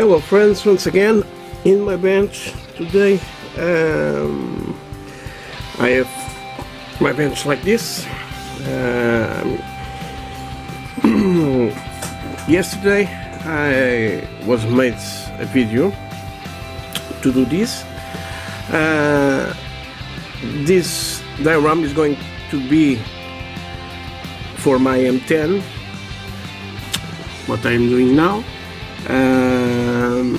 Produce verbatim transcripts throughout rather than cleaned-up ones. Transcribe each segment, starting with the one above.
Hello friends, once again in my bench today. um, I have my bench like this. Um, yesterday I was made a video to do this. Uh, this diorama is going to be for my M ten, what I am doing now. Um,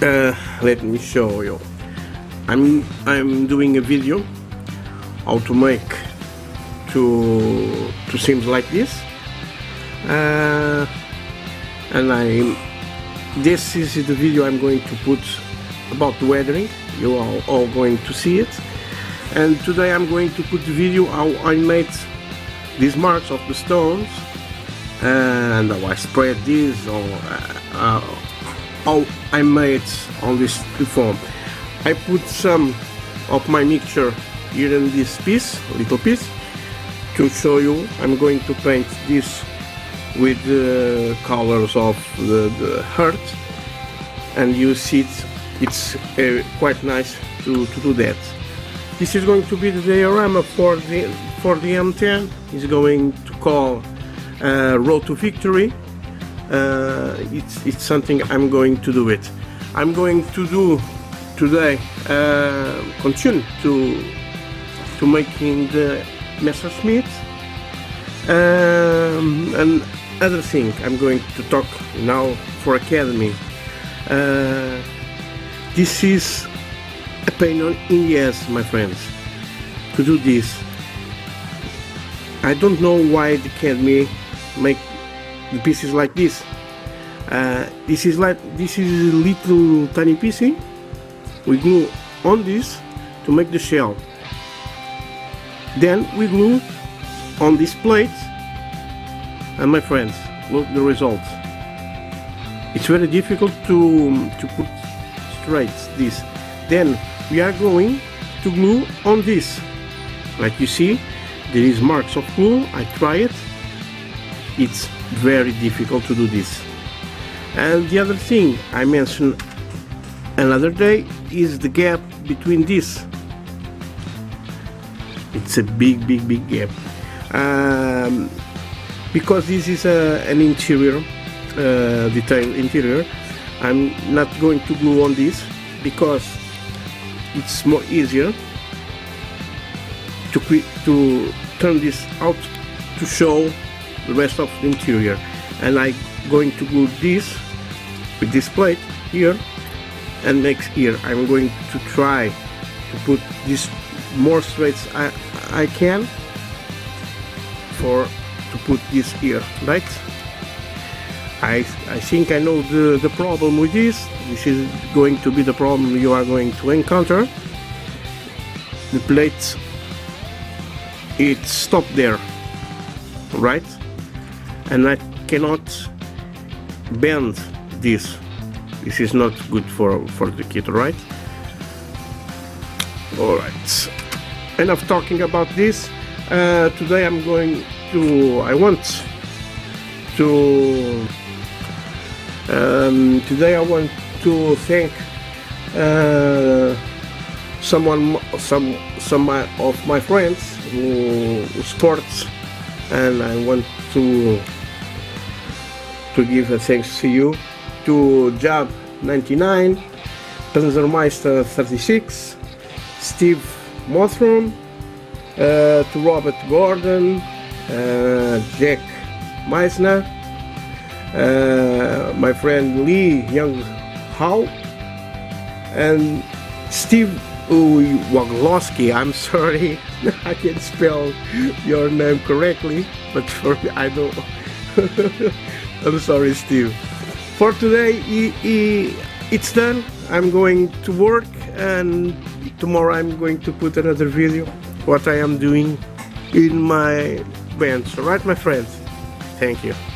uh, let me show you. I'm I'm doing a video how to make two two seams like this, uh, and I this is the video I'm going to put about the weathering. You are all going to see it, and today I'm going to put the video how I made these marks of the stones. And how I spread this, or uh, how I made on this form. I put some of my mixture here in this piece, little piece, to show you. I'm going to paint this with the colors of the, the heart, and you see it, it's uh, quite nice to, to do that. This is going to be the diorama for the for the M ten. It's going to call Uh, Road to Victory. Uh, it's, it's something I'm going to do it. I'm going to do today, uh, continue to to making the Messerschmitt um, and other thing. I'm going to talk now for Academy. Uh, this is a pain in the ass, my friends, to do this. I don't know why the Academy make the pieces like this. Uh, this is like this is a little tiny piece. We glue on this to make the shell. Then we glue on this plate, and my friends, look the result. It's very difficult to to put straight this. Then we are going to glue on this, like you see. There is marks of glue. I try it. It's very difficult to do this. And the other thing I mentioned another day is the gap between this. It's a big, big, big gap, um, because this is a, an interior uh, detail interior. I'm not going to glue on this because it's more easier to quit to turn this out to show the rest of the interior. And I'm going to glue this with this plate here, and next here I'm going to try to put this more straight I, I can for to put this here, right? I, I think I know the, the problem with this. This is going to be the problem you are going to encounter. The plates, it stopped there, right? And I cannot bend this. This is not good for for the kid, right? All right, enough talking about this. Uh, today I'm going to I want to um, today I want to thank uh, someone some some of my friends who sports, and I want to to give a thanks to you, to Jab ninety-nine, Panzermeister thirty-six, Steve Mothroom, uh, to Robert Gordon, uh, Jack Meisner, uh, my friend Lee Young How, and Steve Woglowski. I'm sorry, I can't spell your name correctly, but for me, I don't. I'm sorry, Steve. For today, he, he, it's done. I'm going to work, and tomorrow I'm going to put another video what I am doing in my bench. All right, my friends. Thank you.